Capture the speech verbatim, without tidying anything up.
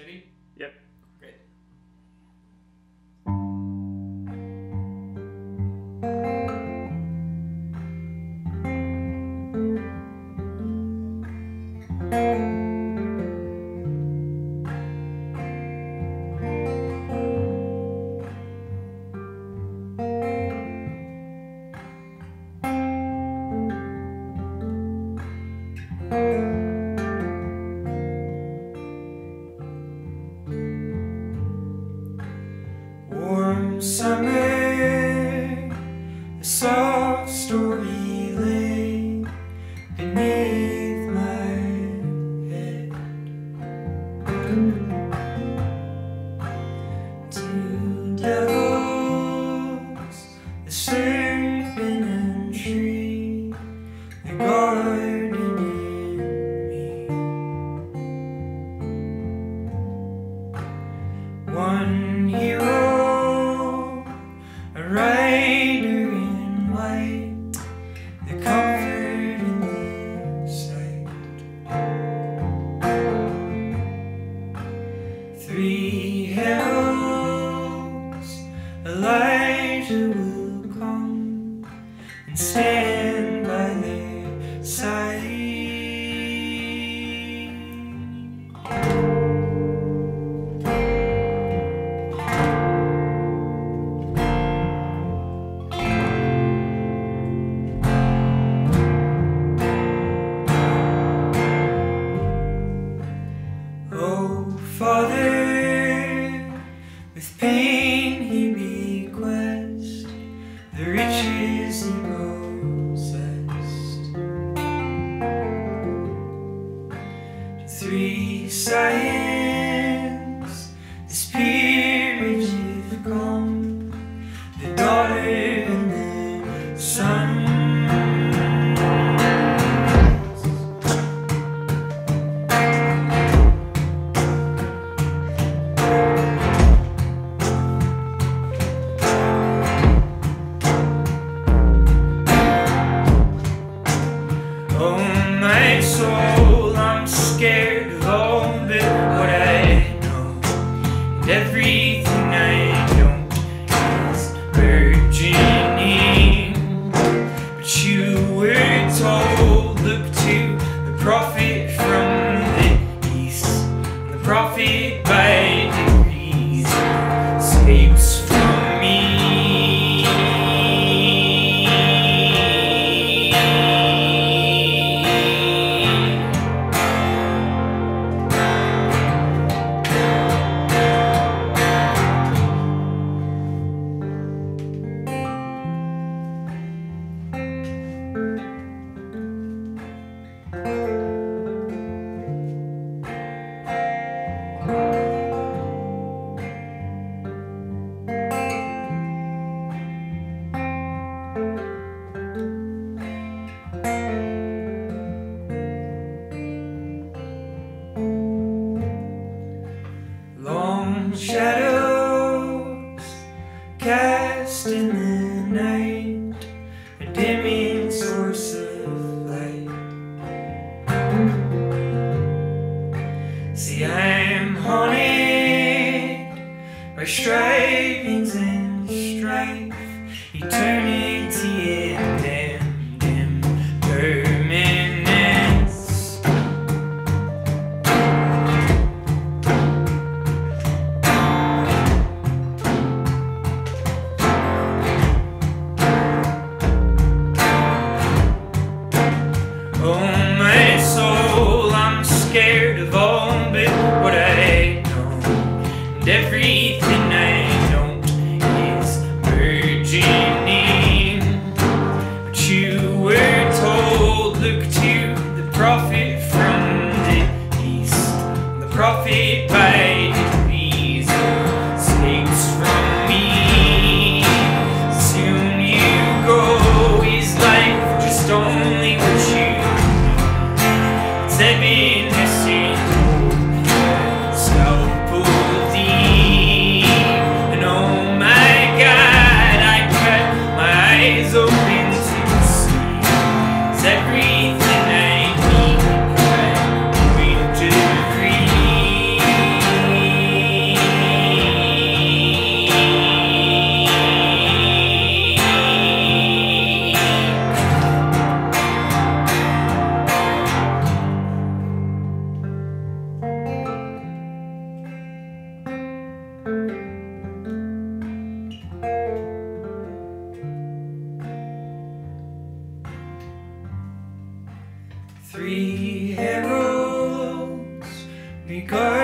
City? Yep. Great. Sunday, a soft story lay beneath my head. Two devils, the serpent and tree, the garden in me. One hero, rider in white, the comfort in the sight. Three heralds, Elijah will come and stand by their side. Father, with pain he requests the riches he possessed. Three scions, this peerage have come, the daughter and the son. My soul, I'm scared of all but what I know, and everything I don't is burgeoning. But you were told, look to the prophet from the east, and the prophet by degrees escapes from me. Shadows cast in the night, a dimming source of light. See, I'm haunted by strivings and strife, eternity and death. Everything I don't is burgeoning. But you were told, look to the prophet from the east, the prophet by degrees escapes from me. Soon you go, is life just only what you know? It's heaviness in the south. Everything I need, I need to agree. Three heralds, we go.